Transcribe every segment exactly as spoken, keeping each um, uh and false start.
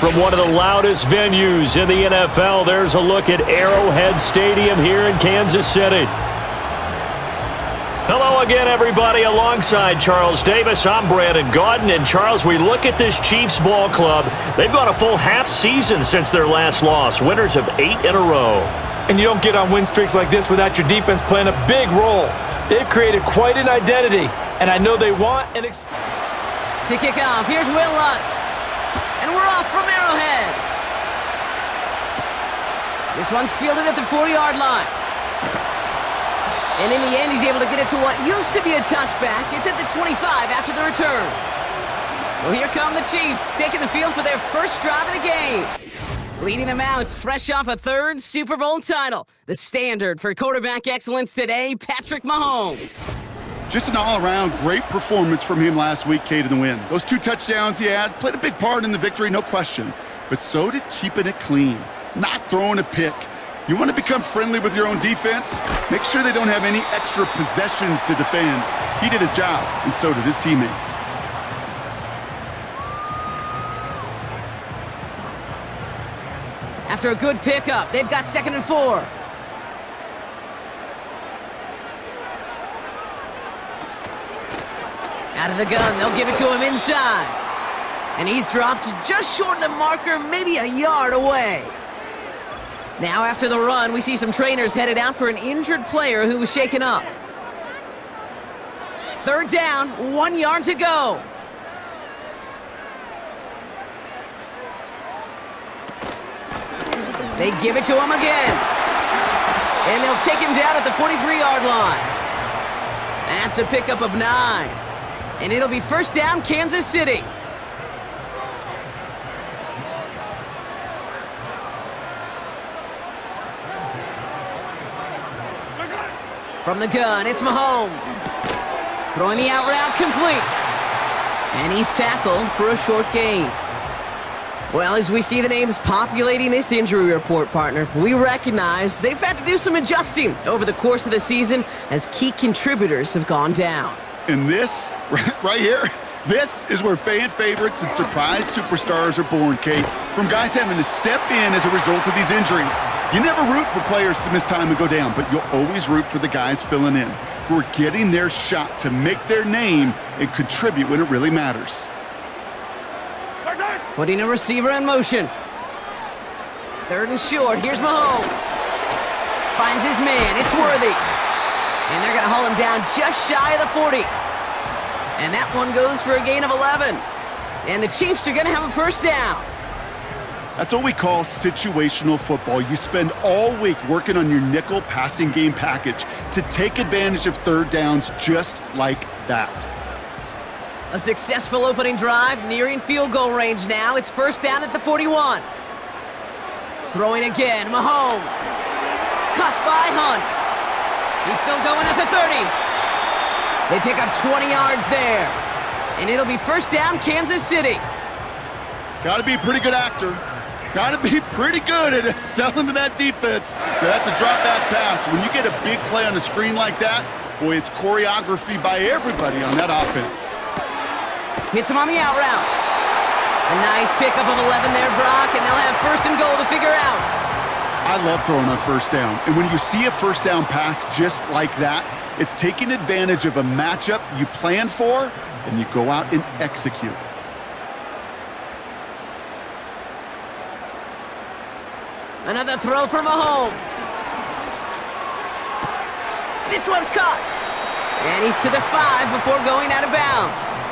From one of the loudest venues in the N F L, there's a look at Arrowhead Stadium here in Kansas City. Hello again, everybody. Alongside Charles Davis, I'm Brandon Gaudin. And, Charles, we look at this Chiefs ball club. They've gone a full half season since their last loss, winners of eight in a row. And you don't get on win streaks like this without your defense playing a big role. They've created quite an identity, and I know they want and expect. To kick off, here's Will Lutz. And we're off from Arrowhead. This one's fielded at the forty-yard line. And in the end, he's able to get it to what used to be a touchback. It's at the twenty-five after the return. So here come the Chiefs, taking the field for their first drive of the game. Leading them out, fresh off a third Super Bowl title. The standard for quarterback excellence today, Patrick Mahomes. Just an all-around great performance from him last week, Kate, in the win. Those two touchdowns he had played a big part in the victory, no question. But so did keeping it clean, not throwing a pick. You want to become friendly with your own defense? Make sure they don't have any extra possessions to defend. He did his job, and so did his teammates. After a good pickup, they've got second and four. Out of the gun, they'll give it to him inside. And he's dropped just short of the marker, maybe a yard away. Now after the run, we see some trainers headed out for an injured player who was shaken up. Third down, one yard to go. They give it to him again. And they'll take him down at the forty-three-yard line. That's a pickup of nine. And it'll be first down, Kansas City. From the gun, it's Mahomes. Throwing the out route complete. And he's tackled for a short gain. Well, as we see the names populating this injury report, partner, we recognize they've had to do some adjusting over the course of the season as key contributors have gone down. And this, right here, this is where fan favorites and surprise superstars are born, Kate. From guys having to step in as a result of these injuries. You never root for players to miss time and go down, but you'll always root for the guys filling in who are getting their shot to make their name and contribute when it really matters. Putting a receiver in motion. Third and short, here's Mahomes. Finds his man, it's Worthy. And they're gonna haul him down just shy of the forty. And that one goes for a gain of eleven. And the Chiefs are gonna have a first down. That's what we call situational football. You spend all week working on your nickel passing game package to take advantage of third downs just like that. A successful opening drive, nearing field goal range now. It's first down at the forty-one. Throwing again, Mahomes. Cut by Hunt. He's still going at the thirty. They pick up twenty yards there. And it'll be first down, Kansas City. Gotta be a pretty good actor. Got to be pretty good at selling to that defense. That's a drop-back pass. When you get a big play on a screen like that, boy, it's choreography by everybody on that offense. Hits him on the out route. A nice pickup of eleven there, Brock, and they'll have first and goal to figure out. I love throwing on first down. And when you see a first down pass just like that, it's taking advantage of a matchup you plan for, and you go out and execute. Another throw from Mahomes. This one's caught. And he's to the five before going out of bounds.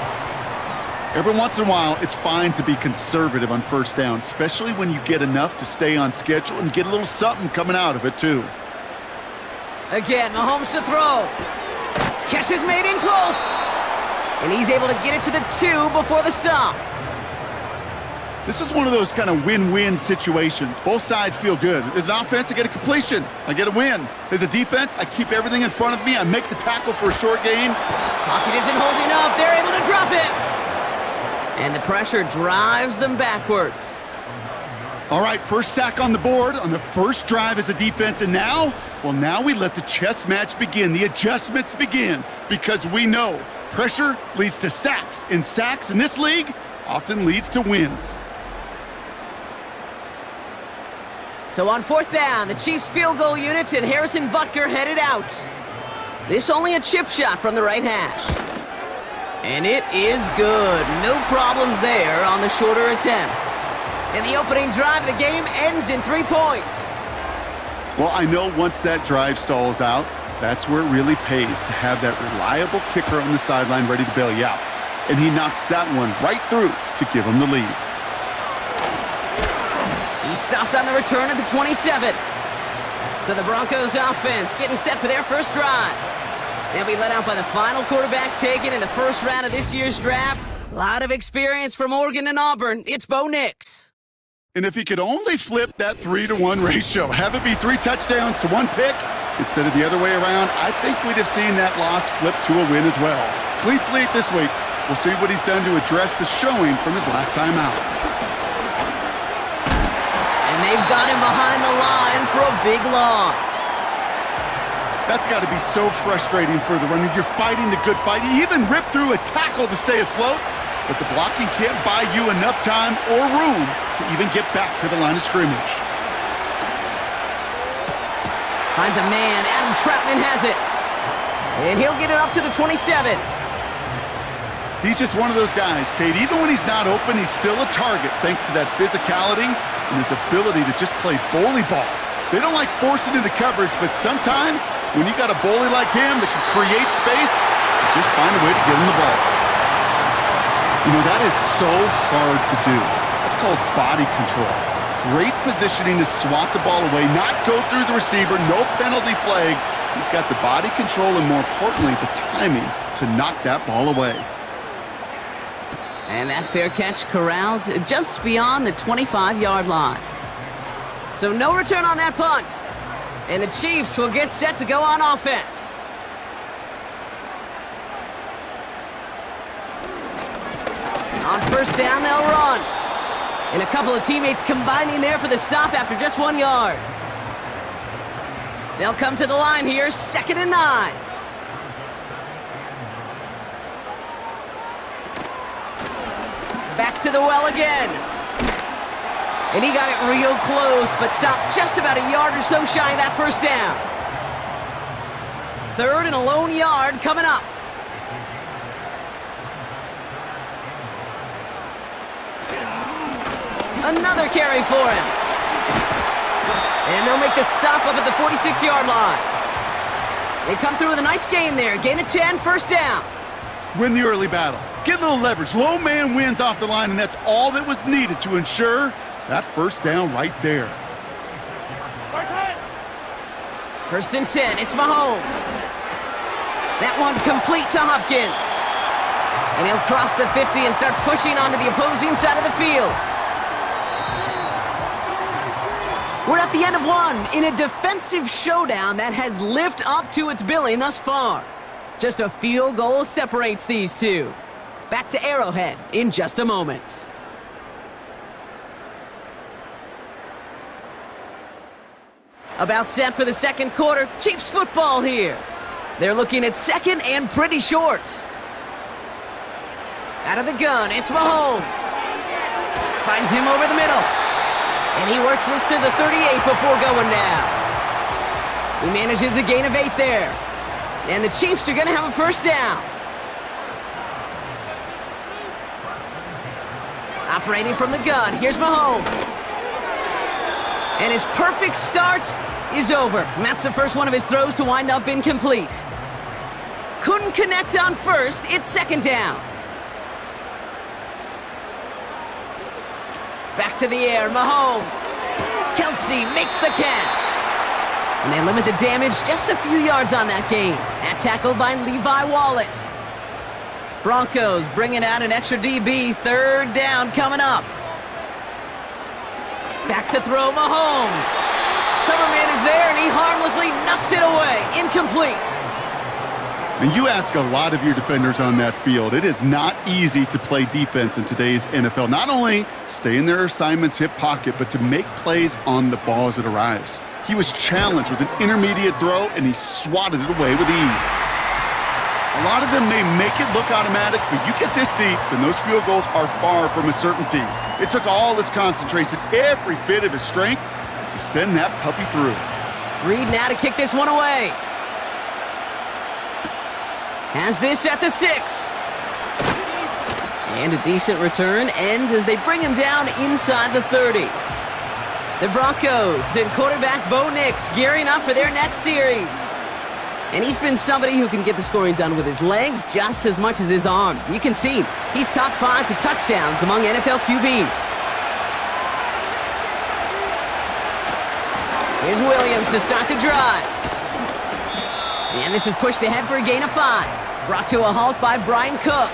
Every once in a while, it's fine to be conservative on first down, especially when you get enough to stay on schedule and get a little something coming out of it, too. Again, Mahomes to throw. Catch is made in close. And he's able to get it to the two before the stop. This is one of those kind of win-win situations. Both sides feel good. As an offense, I get a completion. I get a win. As a defense, I keep everything in front of me. I make the tackle for a short gain. Pocket isn't holding up. They're able to drop it. And the pressure drives them backwards. All right, first sack on the board on the first drive as a defense. And now, well, now we let the chess match begin. The adjustments begin because we know pressure leads to sacks. And sacks in this league often leads to wins. So on fourth down, the Chiefs field goal unit and Harrison Butker headed out. This only a chip shot from the right hash. And it is good. No problems there on the shorter attempt. And the opening drive of the game ends in three points. Well, I know once that drive stalls out, that's where it really pays to have that reliable kicker on the sideline ready to bail you out. And he knocks that one right through to give him the lead. He stopped on the return at the twenty-seven. So the Broncos offense getting set for their first drive. They'll be let out by the final quarterback taken in the first round of this year's draft. A lot of experience from Oregon and Auburn. It's Bo Nix. And if he could only flip that three to one ratio, have it be three touchdowns to one pick instead of the other way around, I think we'd have seen that loss flip to a win as well. Clean slate this week. We'll see what he's done to address the showing from his last time out. They've got him behind the line for a big loss. That's got to be so frustrating for the runner. You're fighting the good fight. He even ripped through a tackle to stay afloat, but the blocking can't buy you enough time or room to even get back to the line of scrimmage. Finds a man. Adam Trapman has it. And he'll get it up to the twenty-seven. He's just one of those guys, Kate. Even when he's not open, he's still a target thanks to that physicality and his ability to just play bully ball. They don't like forcing into coverage, but sometimes when you got a bully like him that can create space, you just find a way to get him the ball. You know, that is so hard to do. That's called body control. Great positioning to swat the ball away, not go through the receiver, no penalty flag. He's got the body control and, more importantly, the timing to knock that ball away. And that fair catch corralled just beyond the twenty-five-yard line. So no return on that punt. And the Chiefs will get set to go on offense. On first down, they'll run. And a couple of teammates combining there for the stop after just one yard. They'll come to the line here, second and nine. Back to the well again. And he got it real close, but stopped just about a yard or so shy of that first down. Third and a lone yard coming up. Another carry for him. And they'll make the stop up at the forty-six-yard line. They come through with a nice gain there. Gain of ten, first down. Win the early battle. Get a little leverage. Low man wins off the line, and that's all that was needed to ensure that first down right there. First and ten. It's Mahomes. That one complete to Hopkins. And he'll cross the fifty and start pushing onto the opposing side of the field. We're at the end of one in a defensive showdown that has lived up to its billing thus far. Just a field goal separates these two. Back to Arrowhead in just a moment. About set for the second quarter. Chiefs football here. They're looking at second and pretty short. Out of the gun, it's Mahomes. Finds him over the middle. And he works this to the thirty-eight before going down. He manages a gain of eight there. And the Chiefs are going to have a first down. Operating from the gun, here's Mahomes. And his perfect start is over. And that's the first one of his throws to wind up incomplete. Couldn't connect on first, it's second down. Back to the air, Mahomes. Kelsey makes the catch. And they limit the damage just a few yards on that gain. That tackle by Levi Wallace. Broncos bringing out an extra D B. Third down coming up. Back to throw, Mahomes. Coverman is there, and he harmlessly knocks it away. Incomplete. And you ask a lot of your defenders on that field. It is not easy to play defense in today's N F L. Not only stay in their assignments, hip pocket, but to make plays on the ball as it arrives. He was challenged with an intermediate throw, and he swatted it away with ease. A lot of them may make it look automatic, but you get this deep, and those field goals are far from a certainty. It took all his concentration, every bit of his strength, to to send that puppy through. Reed now to kick this one away. Has this at the six. And a decent return ends as they bring him down inside the thirty. The Broncos and quarterback Bo Nix gearing up for their next series. And he's been somebody who can get the scoring done with his legs just as much as his arm. You can see he's top five for touchdowns among N F L Q Bs. Here's Williams to start the drive. And this is pushed ahead for a gain of five. Brought to a halt by Brian Cook.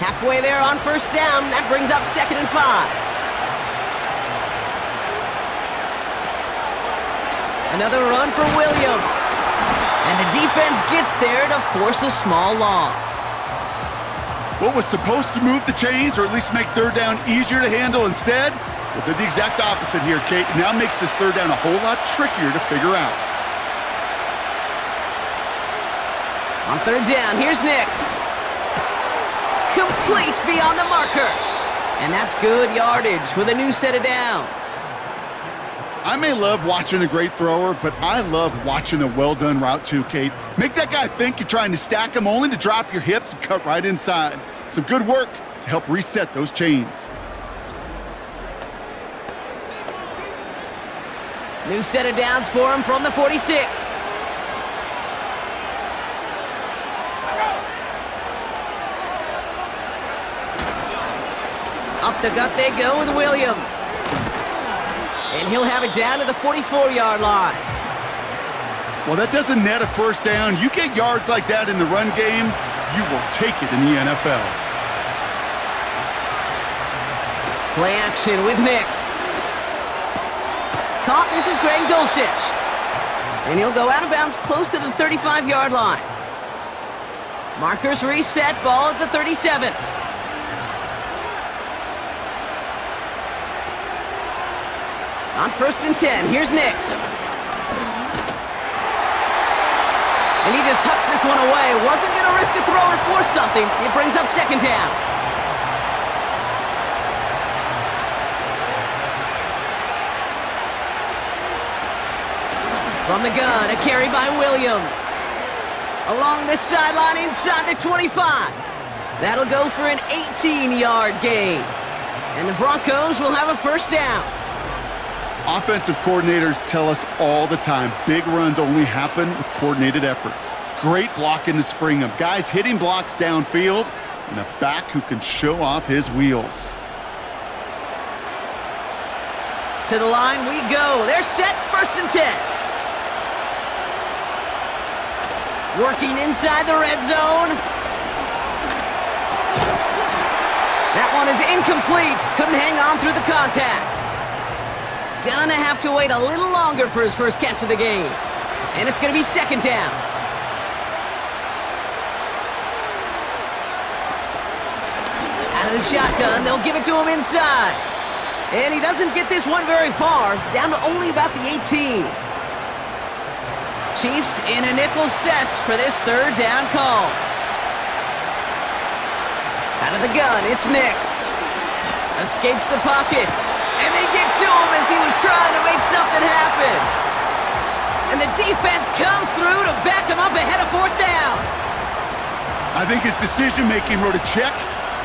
Halfway there on first down. That brings up second and five. Another run for Williams. And the defense gets there to force a small loss. What was supposed to move the chains or at least make third down easier to handle instead? Well, they're the exact opposite here, Kate. Now makes this third down a whole lot trickier to figure out. On third down, here's Nix. Complete beyond the marker. And that's good yardage with a new set of downs. I may love watching a great thrower, but I love watching a well-done route too, Kate. Make that guy think you're trying to stack him only to drop your hips and cut right inside. Some good work to help reset those chains. New set of downs for him from the forty-six. Up the gut they go with Williams. And he'll have it down to the forty-four yard line. Well, that doesn't net a first down. You get yards like that in the run game, you will take it in the N F L. Play action with Nix. Caught, this is Greg Dulcich. And he'll go out of bounds close to the thirty-five yard line. Markers reset, ball at the thirty-seven. On first and ten, here's Nix. And he just hucks this one away. Wasn't going to risk a throw or force something. It brings up second down. From the gun, a carry by Williams. Along the sideline, inside the twenty-five. That'll go for an eighteen yard gain. And the Broncos will have a first down. Offensive coordinators tell us all the time, big runs only happen with coordinated efforts. Great blocking to spring them. Guys hitting blocks downfield, and a back who can show off his wheels. To the line we go. They're set, first and ten. Working inside the red zone. That one is incomplete. Couldn't hang on through the contact. Gonna have to wait a little longer for his first catch of the game. And it's gonna be second down. Out of the shotgun, they'll give it to him inside. And he doesn't get this one very far. Down to only about the eighteen. Chiefs in a nickel set for this third down call. Out of the gun, it's Nix. Escapes the pocket. And they get to him as he was trying to make something happen. And the defense comes through to back him up ahead of fourth down. I think his decision-making wrote a check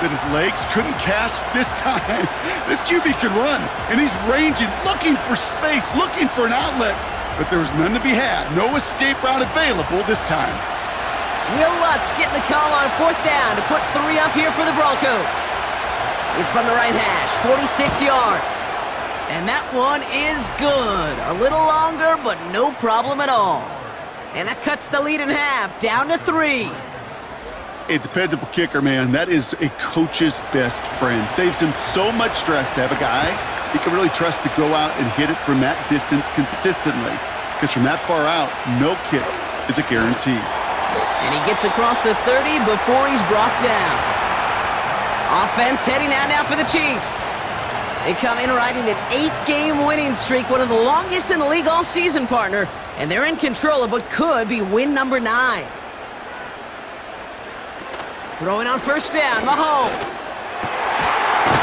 that his legs couldn't catch this time. This Q B can run, and he's ranging, looking for space, looking for an outlet. But there was none to be had. No escape route available this time. Will Lutz getting the call on fourth down to put three up here for the Broncos. It's from the right hash, forty-six yards. And that one is good. A little longer, but no problem at all. And that cuts the lead in half, down to three. A dependable kicker, man. That is a coach's best friend. Saves him so much stress to have a guy he can really trust to go out and hit it from that distance consistently. Because from that far out, no kick is a guarantee. And he gets across the thirty before he's brought down. Offense heading out now for the Chiefs. They come in riding an eight game winning streak, one of the longest in the league all season, partner. And they're in control of what could be win number nine. Throwing on first down, Mahomes.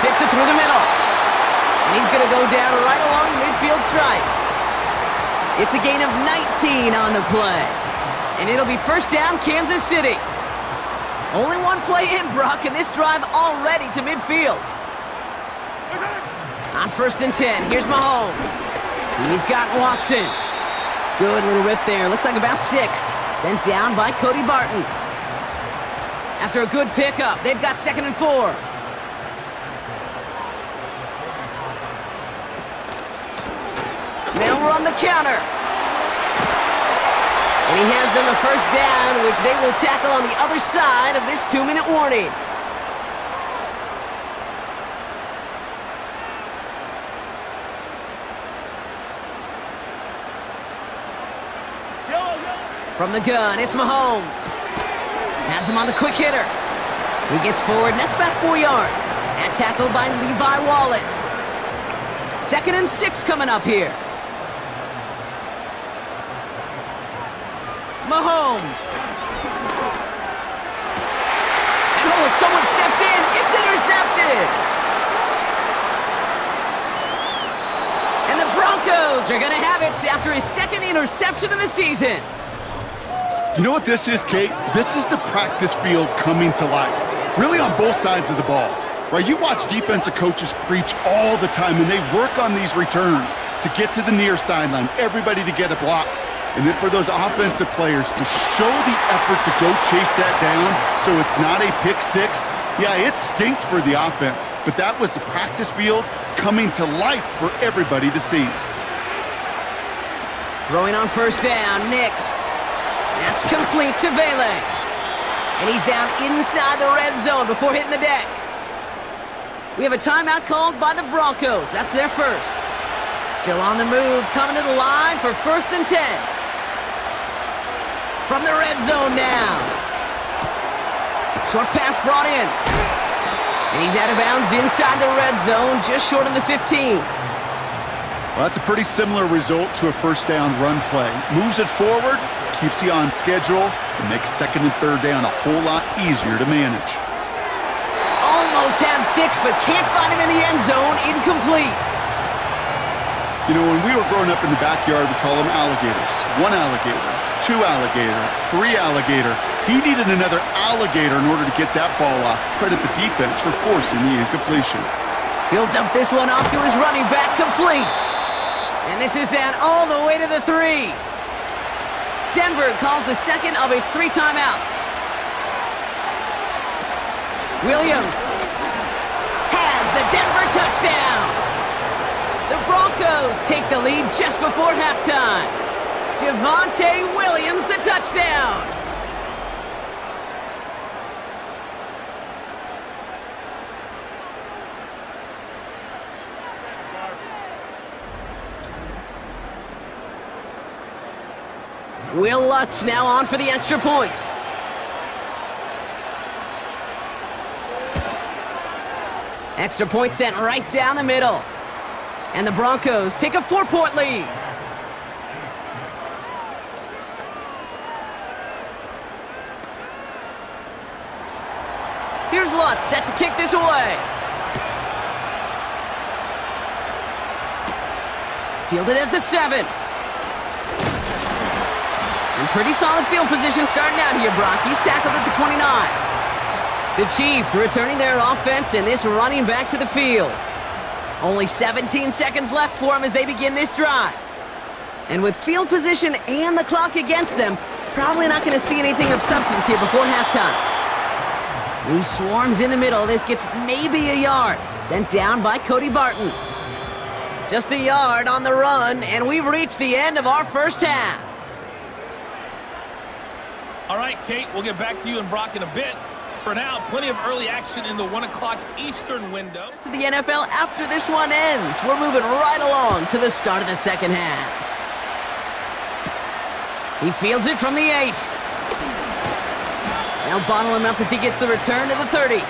Fits it through the middle. And he's going to go down right along midfield stripe. It's a gain of nineteen on the play. And it'll be first down, Kansas City. Only one play in, Brock, and this drive already to midfield. On first and ten, here's Mahomes. He's got Watson. Good little rip there. Looks like about six. Sent down by Cody Barton. After a good pickup, they've got second and four. They'll run the counter. And he hands them a first down, which they will tackle on the other side of this two-minute warning. From the gun, it's Mahomes. Has him on the quick hitter. He gets forward, and that's about four yards. And tackled by Levi Wallace. Second and six coming up here. Mahomes. And oh, someone stepped in. It's intercepted. And the Broncos are going to have it after his second interception of the season. You know what this is, Kate? This is the practice field coming to life, really on both sides of the ball. Right? You watch defensive coaches preach all the time, and they work on these returns to get to the near sideline, everybody to get a block. And then for those offensive players to show the effort to go chase that down so it's not a pick six, yeah, it stinks for the offense. But that was the practice field coming to life for everybody to see. Throwing on first down, Nix. That's complete to Vele. And he's down inside the red zone before hitting the deck. We have a timeout called by the Broncos. That's their first. Still on the move, coming to the line for first and ten. From the red zone now. Short pass brought in. And he's out of bounds inside the red zone, just short of the fifteen. Well, that's a pretty similar result to a first down run play. Moves it forward, keeps you on schedule, and makes second and third down a whole lot easier to manage. Almost had six, but can't find him in the end zone. Incomplete. You know, when we were growing up in the backyard, we call them alligators. One alligator, two alligator, three alligator. He needed another alligator in order to get that ball off. Credit the defense for forcing the incompletion. He'll dump this one off to his running back, complete. And this is down all the way to the three. Denver calls the second of its three timeouts. Williams has the Denver touchdown. The Broncos take the lead just before halftime. Javonte Williams, the touchdown. Will Lutz now on for the extra point. Extra point sent right down the middle. And the Broncos take a four-point lead. Here's Lutz, set to kick this away. Fielded at the seven. Pretty solid field position starting out here, Brock. He's tackled at the twenty-nine. The Chiefs returning their offense and this running back to the field. Only seventeen seconds left for them as they begin this drive. And with field position and the clock against them, probably not going to see anything of substance here before halftime. He swarms in the middle. This gets maybe a yard. Sent down by Cody Barton. Just a yard on the run, and we've reached the end of our first half. All right, Kate, we'll get back to you and Brock in a bit. For now, plenty of early action in the one o'clock Eastern window. To the N F L after this one ends. We're moving right along to the start of the second half. He fields it from the eight. They'll bottle him up as he gets the return to the thirty.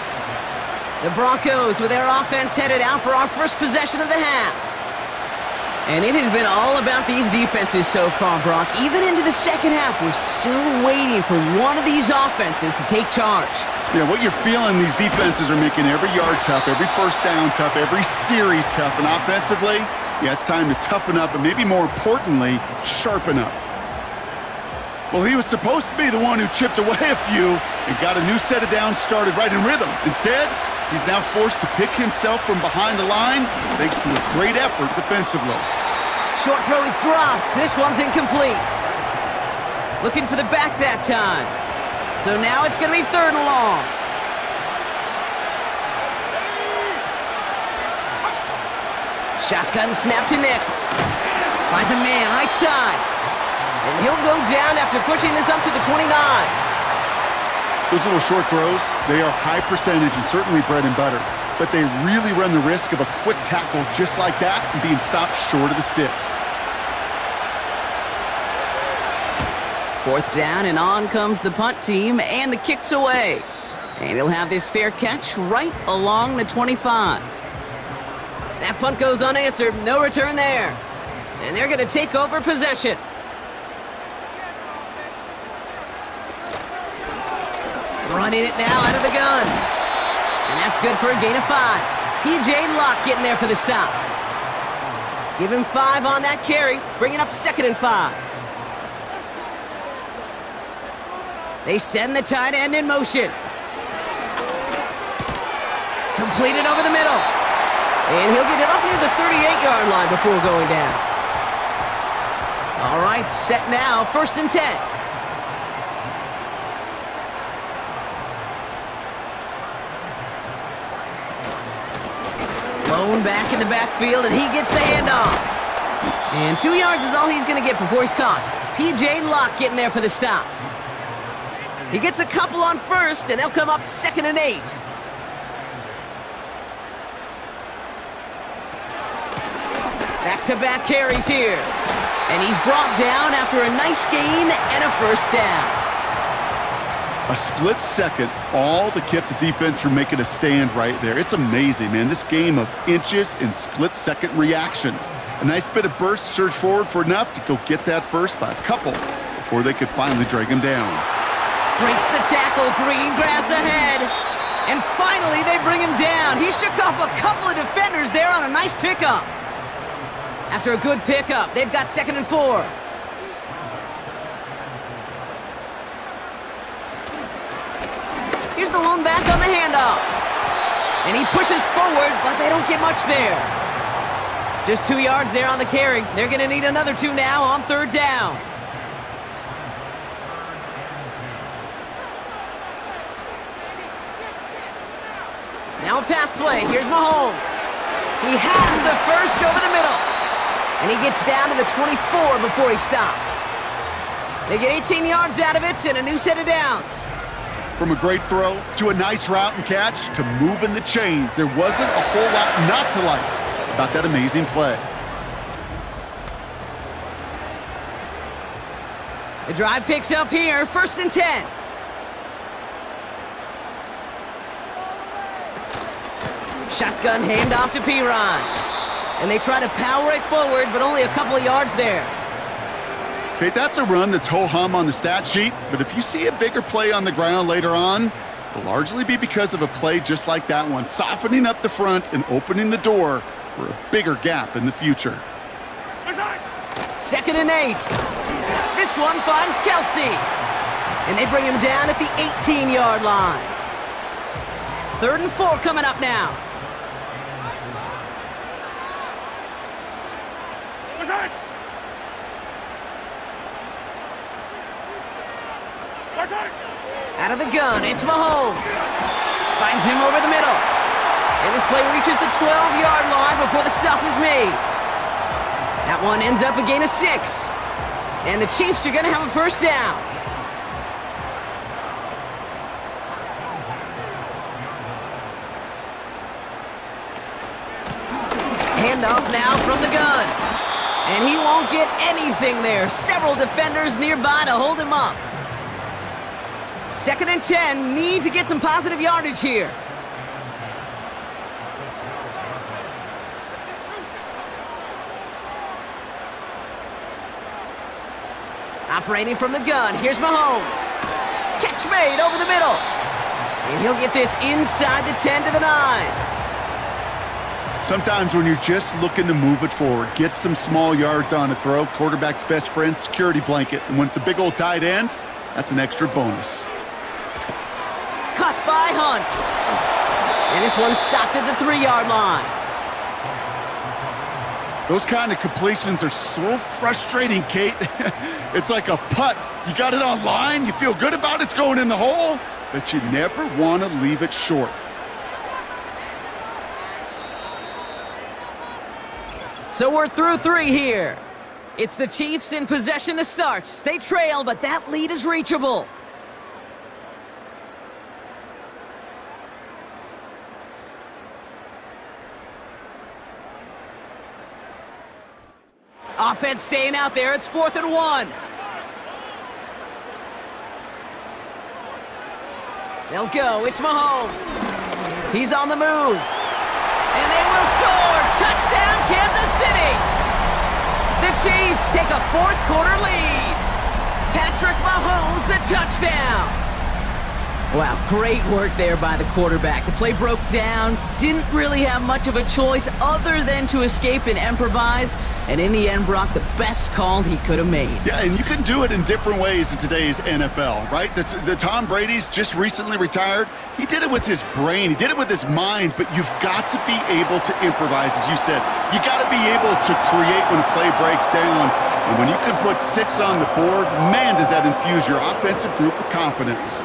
The Broncos with their offense headed out for our first possession of the half. And it has been all about these defenses so far, Brock. Even into the second half, we're still waiting for one of these offenses to take charge. Yeah, what you're feeling, these defenses are making every yard tough, every first down tough, every series tough. And offensively, yeah, it's time to toughen up and maybe more importantly, sharpen up. Well, he was supposed to be the one who chipped away a few and got a new set of downs started right in rhythm. Instead, he's now forced to pick himself from behind the line thanks to a great effort defensively. Short throw is dropped. This one's incomplete. Looking for the back that time. So now it's going to be third and long. Shotgun snap to Nix. Finds a man right side. And he'll go down after pushing this up to the twenty-nine. Those little short throws, they are high percentage and certainly bread and butter, but they really run the risk of a quick tackle just like that and being stopped short of the sticks. Fourth down, and on comes the punt team, and the kick's away. And he'll have this fair catch right along the twenty-five. That punt goes unanswered, no return there. And they're going to take over possession. Running it now out of the gun. And that's good for a gain of five. P J Locke getting there for the stop. Give him five on that carry. Bring it up second and five. They send the tight end in motion. Completed over the middle. And he'll get it up near the thirty-eight yard line before going down. All right, set now. First and ten. Back in the backfield, and he gets the handoff. And two yards is all he's going to get before he's caught. P J Locke getting there for the stop. He gets a couple on first, and they'll come up second and eight. Back-to-back carries here. And he's brought down after a nice gain and a first down. A split second, all that kept the defense from making a stand right there. It's amazing, man. This game of inches and split-second reactions. A nice bit of burst, surge forward for enough to go get that first by a couple before they could finally drag him down. Breaks the tackle, green grass ahead. And finally, they bring him down. He shook off a couple of defenders there on a nice pickup. After a good pickup, they've got second and four. Here's the lone back on the handoff. And he pushes forward, but they don't get much there. Just two yards there on the carry. They're going to need another two now on third down. Now a pass play. Here's Mahomes. He has the first over the middle. And he gets down to the twenty-four before he stopped. They get eighteen yards out of it and a new set of downs. From a great throw to a nice route and catch to moving the chains. There wasn't a whole lot not to like about that amazing play. The drive picks up here, first and ten. Shotgun handoff to Piran. And they try to power it forward, but only a couple of yards there. Okay, that's a run that's ho-hum on the stat sheet, but if you see a bigger play on the ground later on, it'll largely be because of a play just like that one, softening up the front and opening the door for a bigger gap in the future. Second and eight. This one finds Kelsey. And they bring him down at the eighteen yard line. Third and four coming up now. Out of the gun, it's Mahomes. Finds him over the middle. And this play reaches the twelve yard line before the stop is made. That one ends up a gain of six. And the Chiefs are going to have a first down. Handoff now from the gun. And he won't get anything there. Several defenders nearby to hold him up. Second and ten, need to get some positive yardage here. Operating from the gun, here's Mahomes. Catch made over the middle. And he'll get this inside the ten to the nine. Sometimes when you're just looking to move it forward, get some small yards on a throw, quarterback's best friend, security blanket. And when it's a big old tight end, that's an extra bonus. Cut by Hunt. And this one stopped at the three-yard line. Those kind of completions are so frustrating, Kate. It's like a putt. You got it on line, you feel good about it, it's going in the hole, but you never want to leave it short. So we're through three here. It's the Chiefs in possession to start. They trail, but that lead is reachable. Offense staying out there. It's fourth and one. They'll go. It's Mahomes. He's on the move. And they will score. Touchdown, Kansas City. The Chiefs take a fourth quarter lead. Patrick Mahomes, the touchdown. Wow, great work there by the quarterback. The play broke down. Didn't really have much of a choice other than to escape and improvise. And in the end, Brock, the best call he could have made. Yeah, and you can do it in different ways in today's N F L, right? The, the Tom Brady's just recently retired. He did it with his brain. He did it with his mind. But you've got to be able to improvise, as you said. You got to be able to create when a play breaks down. And when you can put six on the board, man, does that infuse your offensive group with confidence.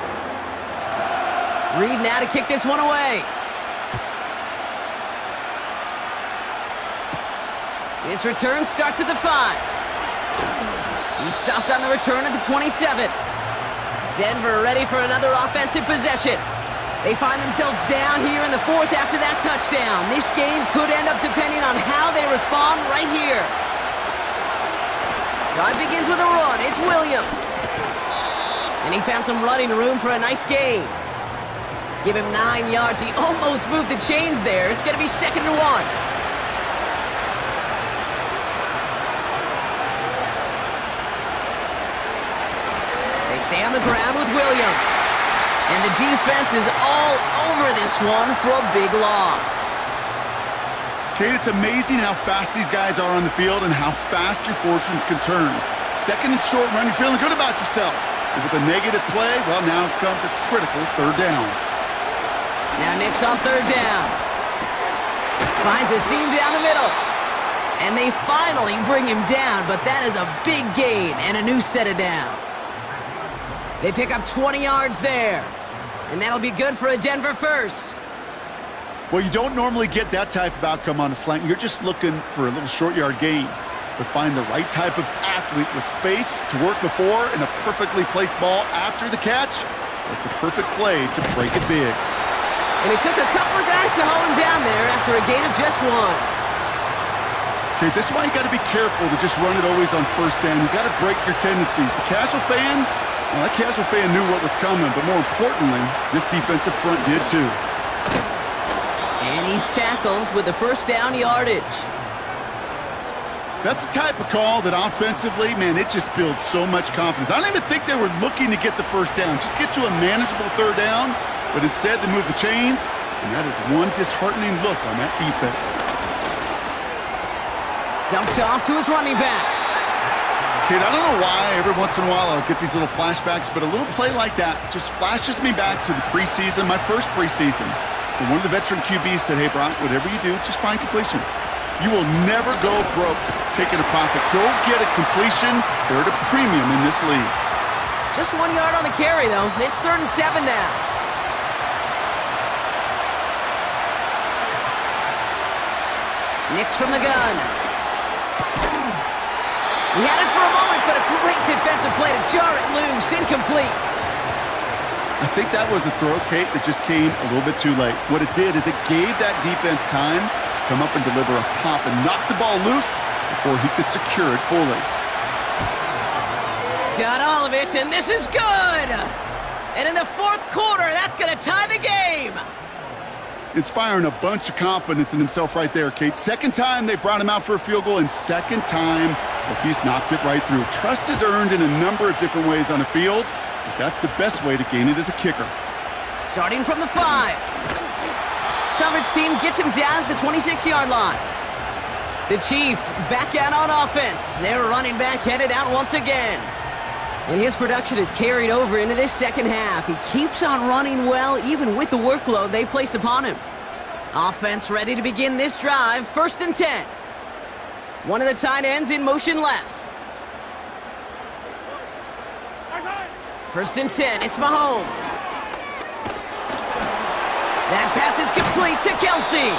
Reed now to kick this one away. His return starts at the five. He stopped on the return at the twenty-seven. Denver ready for another offensive possession. They find themselves down here in the fourth after that touchdown. This game could end up depending on how they respond right here. God begins with a run. It's Williams. And he found some running room for a nice gain. Give him nine yards. He almost moved the chains there. It's going to be second and one. Stay on the ground with Williams. And the defense is all over this one for a big loss. Kate, it's amazing how fast these guys are on the field and how fast your fortunes can turn. Second and short run, you're feeling good about yourself. And with a negative play, well, now comes a critical third down. Now Nix on third down. Finds a seam down the middle. And they finally bring him down, but that is a big gain and a new set of downs. They pick up twenty yards there. And that'll be good for a Denver first. Well, you don't normally get that type of outcome on a slant. You're just looking for a little short yard gain. But find the right type of athlete with space to work before and a perfectly placed ball after the catch. It's a perfect play to break it big. And it took a couple of guys to hold him down there after a gain of just one. Okay, this is why you got to be careful to just run it always on first down. You got to break your tendencies. The casual fan... Well, that casual fan knew what was coming, but more importantly, this defensive front did too. And he's tackled with the first down yardage. That's the type of call that offensively, man, it just builds so much confidence. I don't even think they were looking to get the first down, just get to a manageable third down, but instead they move the chains, and that is one disheartening look on that defense. Dumped off to his running back. Kid, I don't know why every once in a while I'll get these little flashbacks, but a little play like that just flashes me back to the preseason, my first preseason. And one of the veteran Q Bs said, hey, Brock, whatever you do, just find completions. You will never go broke taking a profit. Go get a completion. They're at a premium in this league. Just one yard on the carry, though. It's third and seven now. Nix from the gun. He had it for a moment, but a great defensive play to jar it loose. Incomplete. I think that was a throw, Kate, that just came a little bit too late. What it did is it gave that defense time to come up and deliver a pop and knock the ball loose before he could secure it fully. Got all of it, and this is good. And in the fourth quarter, that's going to tie the game. Inspiring a bunch of confidence in himself right there, Kate. Second time they brought him out for a field goal, and second time But he's knocked it right through. Trust is earned in a number of different ways on the field, but that's the best way to gain it as a kicker. Starting from the five. Coverage team gets him down at the twenty-six yard line. The Chiefs back out on offense. They're running back headed out once again. And his production is carried over into this second half. He keeps on running well, even with the workload they placed upon him. Offense ready to begin this drive, first and ten. One of the tight ends in motion left. First and ten, it's Mahomes. That pass is complete to Kelsey.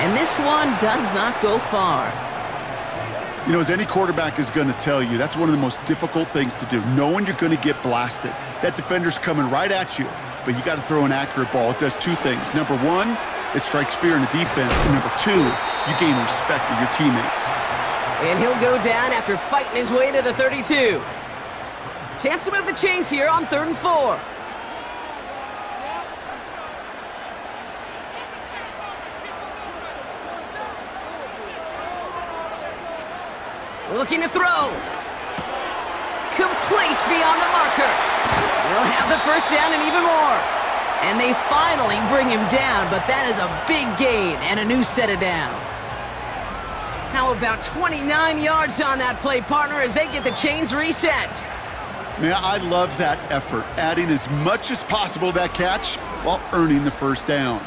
And this one does not go far. You know, as any quarterback is going to tell you, that's one of the most difficult things to do, knowing you're going to get blasted. That defender's coming right at you, but you got to throw an accurate ball. It does two things. Number one, it strikes fear in the defense. And number two, you gain respect of your teammates. And he'll go down after fighting his way to the thirty-two. Chance to move the chains here on third and four. Looking to throw. Complete beyond the marker. He'll have the first down and even more. And they finally bring him down, but that is a big gain and a new set of downs. How about twenty-nine yards on that play, partner, as they get the chains reset? Man, I love that effort, adding as much as possible to that catch while earning the first down.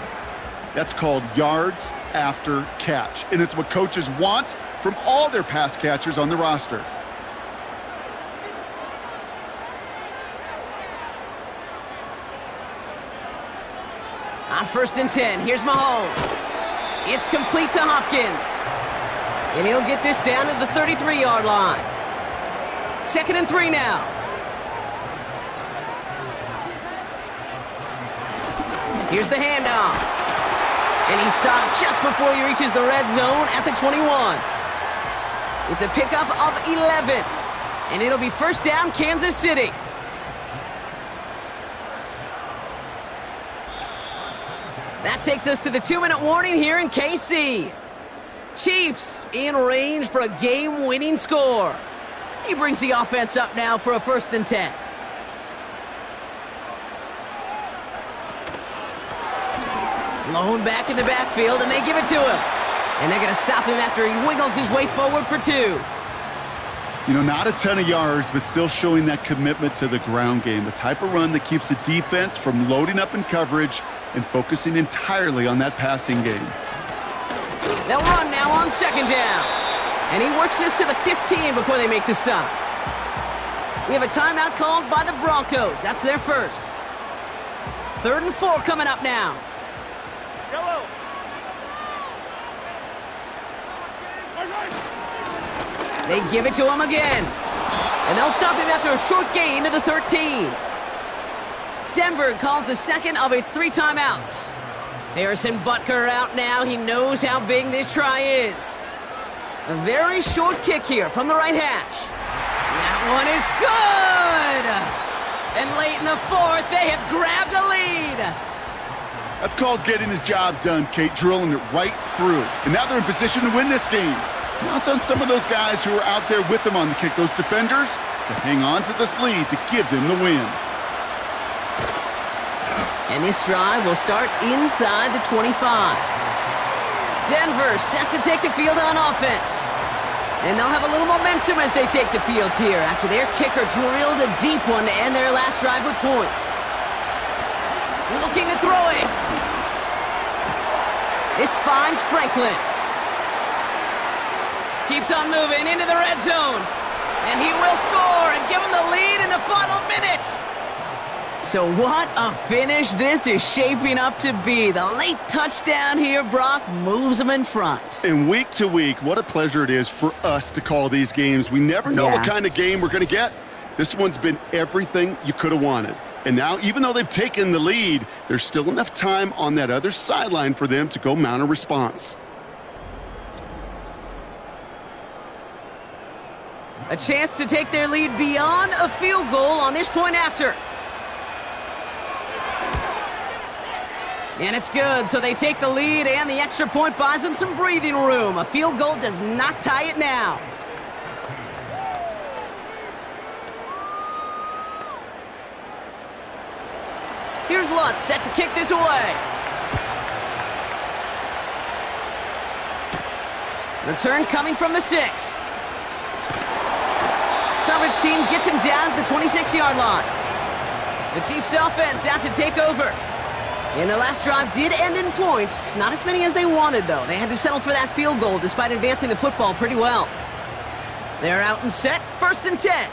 That's called yards after catch, and it's what coaches want from all their pass catchers on the roster. On first and ten, here's Mahomes. It's complete to Hopkins. And he'll get this down to the thirty-three yard line. Second and three now. Here's the handoff. And he's stopped just before he reaches the red zone at the twenty-one. It's a pickup of eleven, and it'll be first down, Kansas City. That takes us to the two minute warning here in K C. Chiefs in range for a game-winning score. He brings the offense up now for a first and ten. Blown back in the backfield, and they give it to him. And they're going to stop him after he wiggles his way forward for two. You know, not a ton of yards, but still showing that commitment to the ground game. The type of run that keeps the defense from loading up in coverage and focusing entirely on that passing game. They'll run now on second down. And he works this to the fifteen before they make the stop. We have a timeout called by the Broncos. That's their first. Third and four coming up now. Yellow. They give it to him again. And they'll stop him after a short gain to the thirteen. Denver calls the second of its three timeouts. Harrison Butker out now. He knows how big this try is. A very short kick here from the right hash. That one is good. And late in the fourth, they have grabbed a lead. That's called getting his job done, Kate, drilling it right through. And now they're in position to win this game. Now it's on some of those guys who are out there with them on the kick, those defenders, to hang on to this lead to give them the win. And this drive will start inside the twenty-five. Denver set to take the field on offense. And they'll have a little momentum as they take the field here after their kicker drilled a deep one to end their last drive with points. Looking to throw it. This finds Franklin. Keeps on moving into the red zone. And he will score and give him the lead in the final minute. So what a finish this is shaping up to be. The late touchdown here, Brock, moves him in front. And week to week, what a pleasure it is for us to call these games. We never know yeah. what kind of game we're going to get. This one's been everything you could have wanted. And now, even though they've taken the lead, there's still enough time on that other sideline for them to go mount a response. A chance to take their lead beyond a field goal on this point after. And it's good, so they take the lead, and the extra point buys them some breathing room. A field goal does not tie it now. Here's Lutz, set to kick this away. Return coming from the six. Coverage team gets him down at the twenty-six yard line. The Chiefs offense out to take over. And their last drive did end in points. Not as many as they wanted, though. They had to settle for that field goal despite advancing the football pretty well. They're out and set, first and ten.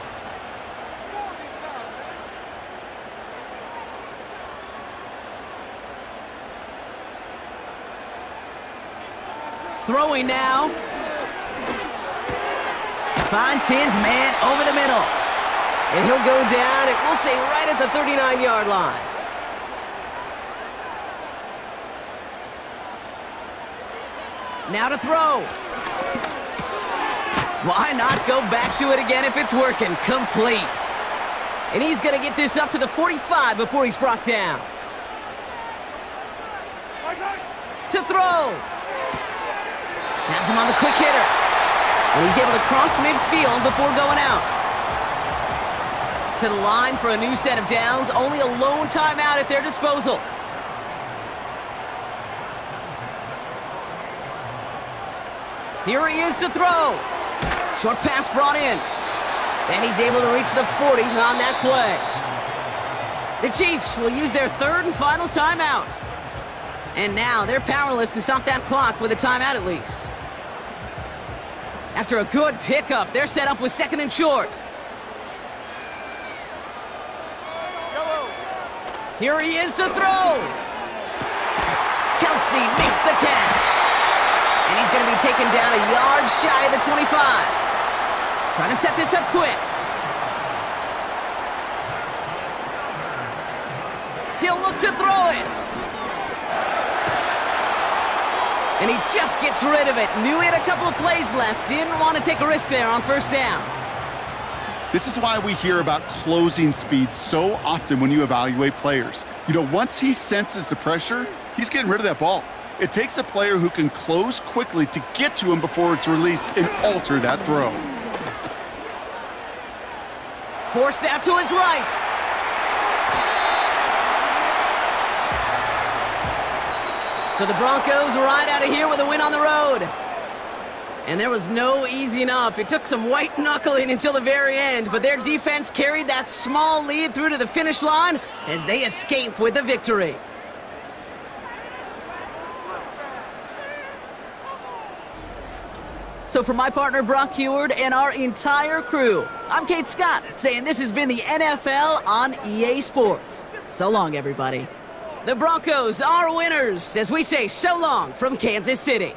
Throwing now. Finds his man over the middle. And he'll go down, and we'll say right at the thirty-nine yard line. Now to throw. Why not go back to it again if it's working? Complete. And he's going to get this up to the forty-five before he's brought down. To throw. Has him on the quick hitter. And he's able to cross midfield before going out. To the line for a new set of downs. Only a lone timeout at their disposal. Here he is to throw. Short pass brought in. And he's able to reach the forty on that play. The Chiefs will use their third and final timeout. And now they're powerless to stop that clock with a timeout at least. After a good pickup, they're set up with second and short. Here he is to throw. Kelsey makes the catch. And he's going to be taken down a yard shy of the twenty-five. Trying to set this up quick. He'll look to throw it. And he just gets rid of it. Knew he had a couple of plays left. Didn't want to take a risk there on first down. This is why we hear about closing speed so often when you evaluate players. You know, once he senses the pressure, he's getting rid of that ball. It takes a player who can close quickly to get to him before it's released and alter that throw. Forced out to his right. So the Broncos ride out of here with a win on the road. And there was no easing up. It took some white knuckling until the very end, but their defense carried that small lead through to the finish line as they escape with a victory. So for my partner, Brock Huard, and our entire crew, I'm Kate Scott, saying this has been the N F L on E A Sports. So long, everybody. The Broncos are winners, as we say so long from Kansas City.